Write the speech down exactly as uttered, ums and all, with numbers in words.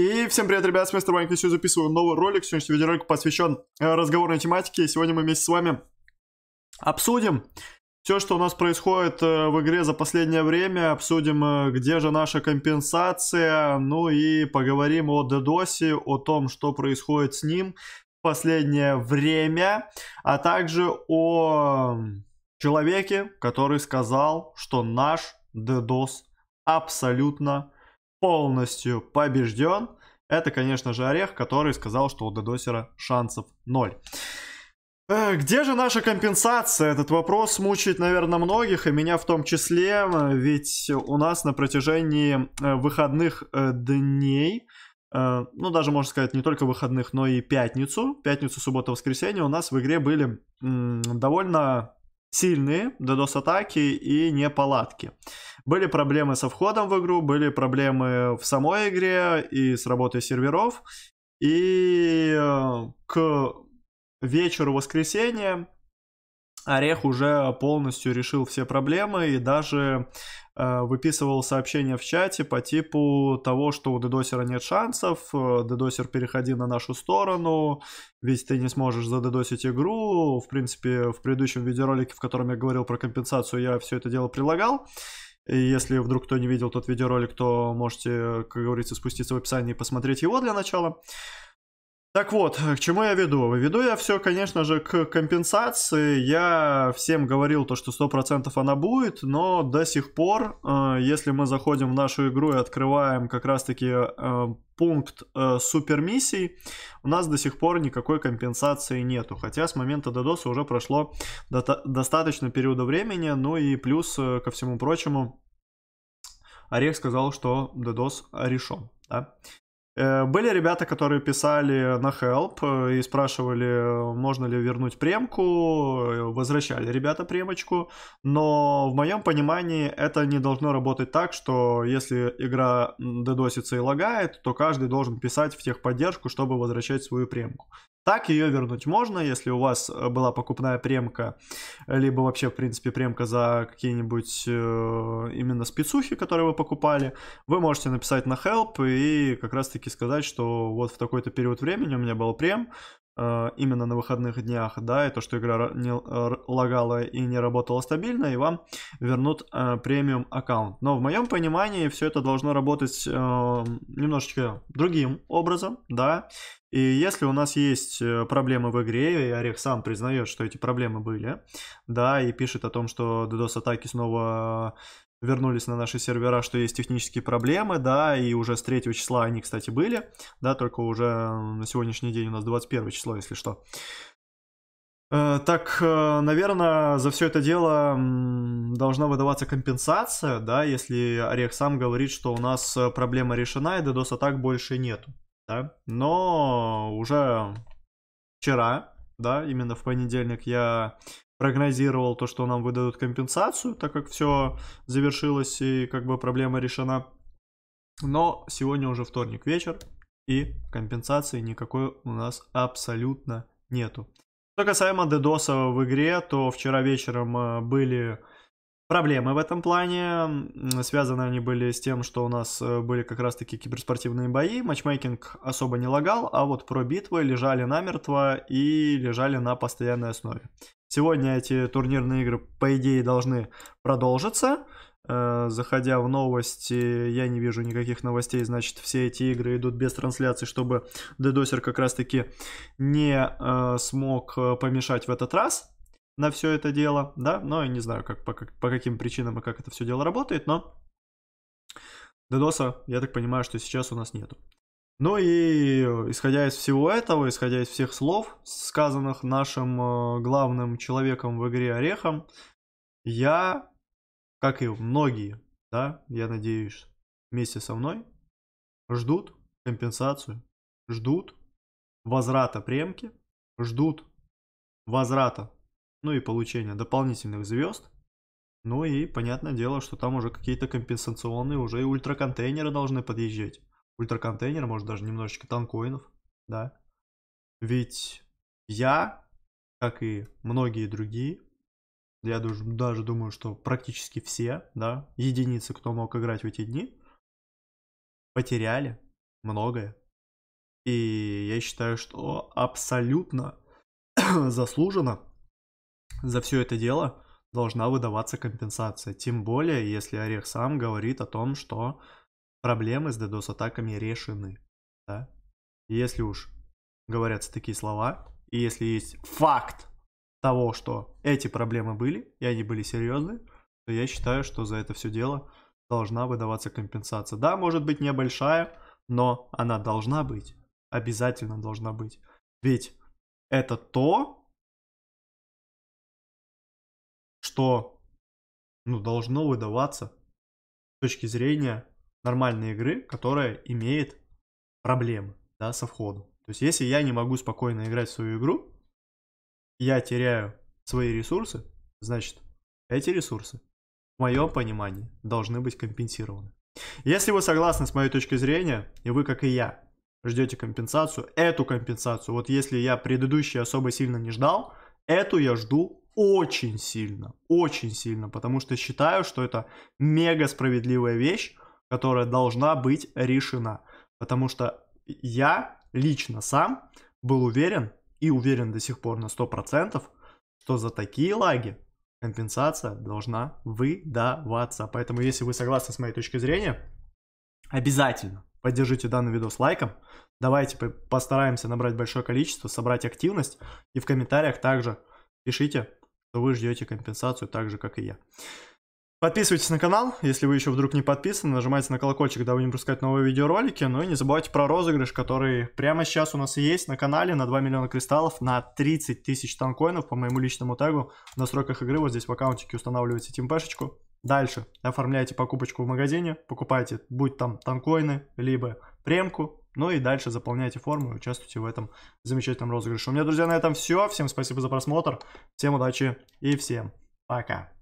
И всем привет, ребят, с Мистер Бабка. Сегодня записываю новый ролик. Сегодняшний видеоролик посвящен разговорной тематике. Сегодня мы вместе с вами обсудим все, что у нас происходит в игре за последнее время. Обсудим, где же наша компенсация. Ну и поговорим о ДДОСе, о том, что происходит с ним в последнее время. А также о человеке, который сказал, что наш ДДОС абсолютно полностью побежден. Это, конечно же, Орех, который сказал, что у дедосера шансов ноль. Где же наша компенсация? Этот вопрос мучает, наверное, многих, и меня в том числе. Ведь у нас на протяжении выходных дней, ну даже можно сказать не только выходных, но и пятницу, пятницу, субботу, воскресенье, у нас в игре были довольно сильные ДДОС-атаки и неполадки. Были проблемы со входом в игру, были проблемы в самой игре и с работой серверов. И к вечеру воскресенья Орех уже полностью решил все проблемы и даже э, выписывал сообщения в чате по типу того, что у дедосера нет шансов, дедосер, переходи на нашу сторону, ведь ты не сможешь задедосить игру. В принципе, в предыдущем видеоролике, в котором я говорил про компенсацию, я все это дело прилагал. И если вдруг кто не видел тот видеоролик, то можете, как говорится, спуститься в описании и посмотреть его для начала. Так вот, к чему я веду? Веду я все, конечно же, к компенсации. Я всем говорил то, что сто процентов она будет, но до сих пор, если мы заходим в нашу игру и открываем как раз-таки пункт супермиссий, у нас до сих пор никакой компенсации нету. Хотя с момента ДДОСа уже прошло достаточно периода времени, ну и плюс ко всему прочему, Орех сказал, что ДДОС решен, да? Были ребята, которые писали на help и спрашивали, можно ли вернуть премку, возвращали ребята премочку, но в моем понимании это не должно работать так, что если игра дедосится и лагает, то каждый должен писать в техподдержку, чтобы возвращать свою премку. Так ее вернуть можно, если у вас была покупная премка, либо вообще, в принципе, премка за какие-нибудь именно спецухи, которые вы покупали, вы можете написать на help и как раз-таки сказать, что вот в такой-то период времени у меня был прем, именно на выходных днях, да, и то, что игра не лагала и не работала стабильно, и вам вернут премиум аккаунт. Но в моем понимании все это должно работать немножечко другим образом, да. И если у нас есть проблемы в игре, и Орех сам признает, что эти проблемы были, да, и пишет о том, что ДДОС-атаки снова вернулись на наши сервера, что есть технические проблемы, да, и уже с третьего числа они, кстати, были, да, только уже на сегодняшний день у нас двадцать первое число, если что. Так, наверное, за все это дело должна выдаваться компенсация, да, если Орех сам говорит, что у нас проблема решена и ДДОС-атак больше нету. Да? Но уже вчера, да, именно в понедельник я прогнозировал то, что нам выдадут компенсацию, так как все завершилось и как бы проблема решена. Но сегодня уже вторник вечер, и компенсации никакой у нас абсолютно нету. Что касаемо ДДОСа в игре, то вчера вечером были проблемы в этом плане. Связаны они были с тем, что у нас были как раз таки киберспортивные бои, матчмейкинг особо не лагал, а вот про битвы лежали намертво и лежали на постоянной основе. Сегодня эти турнирные игры, по идее, должны продолжиться. Заходя в новости, я не вижу никаких новостей, значит, все эти игры идут без трансляции, чтобы дедосер как раз таки не смог помешать в этот раз на все это дело, да, но я не знаю, как, по, как, по каким причинам и как это все дело работает, но ДДОСа, я так понимаю, что сейчас у нас нету. Ну и исходя из всего этого, исходя из всех слов, сказанных нашим э, главным человеком в игре Орехом, я, как и многие, да, я надеюсь, вместе со мной, ждут компенсацию, ждут возврата премки, ждут возврата, ну и получение дополнительных звезд. Ну и понятное дело, что там уже какие-то компенсационные, уже и ультраконтейнеры должны подъезжать. Ультраконтейнер, может, даже немножечко танкоинов, да. Ведь я, как и многие другие, я даже, даже думаю, что практически все, да, единицы, кто мог играть в эти дни, потеряли многое. И я считаю, что абсолютно заслуженно за все это дело должна выдаваться компенсация. Тем более, если Орех сам говорит о том, что проблемы с ДДОС-атаками решены. Да? Если уж говорятся такие слова, и если есть факт того, что эти проблемы были, и они были серьезны, то я считаю, что за это все дело должна выдаваться компенсация. Да, может быть небольшая, но она должна быть. Обязательно должна быть. Ведь это то, что, ну, должно выдаваться с точки зрения нормальной игры, которая имеет проблемы, да, со входом. То есть если я не могу спокойно играть в свою игру, я теряю свои ресурсы, значит, эти ресурсы, в моем понимании, должны быть компенсированы. Если вы согласны с моей точкой зрения, и вы, как и я, ждете компенсацию, эту компенсацию, вот если я предыдущие особо сильно не ждал, эту я жду очень сильно, очень сильно, потому что считаю, что это мега справедливая вещь, которая должна быть решена, потому что я лично сам был уверен и уверен до сих пор на сто процентов, что за такие лаги компенсация должна выдаваться. Поэтому, если вы согласны с моей точкой зрения, обязательно поддержите данный видос лайком. Давайте постараемся набрать большое количество, собрать активность. И в комментариях также пишите, что вы ждете компенсацию так же, как и я. Подписывайтесь на канал, если вы еще вдруг не подписаны. Нажимайте на колокольчик, дабы не пропускать новые видеоролики. Ну и не забывайте про розыгрыш, который прямо сейчас у нас есть на канале на два миллиона кристаллов, на тридцать тысяч танкоинов по моему личному тегу. В настройках игры вот здесь в аккаунтике устанавливаете тимпешечку. Дальше оформляете покупочку в магазине, покупаете, будь там танкоины, либо премку. Ну и дальше заполняйте форму и участвуйте в этом замечательном розыгрыше. У меня, друзья, на этом все. Всем спасибо за просмотр, всем удачи и всем пока.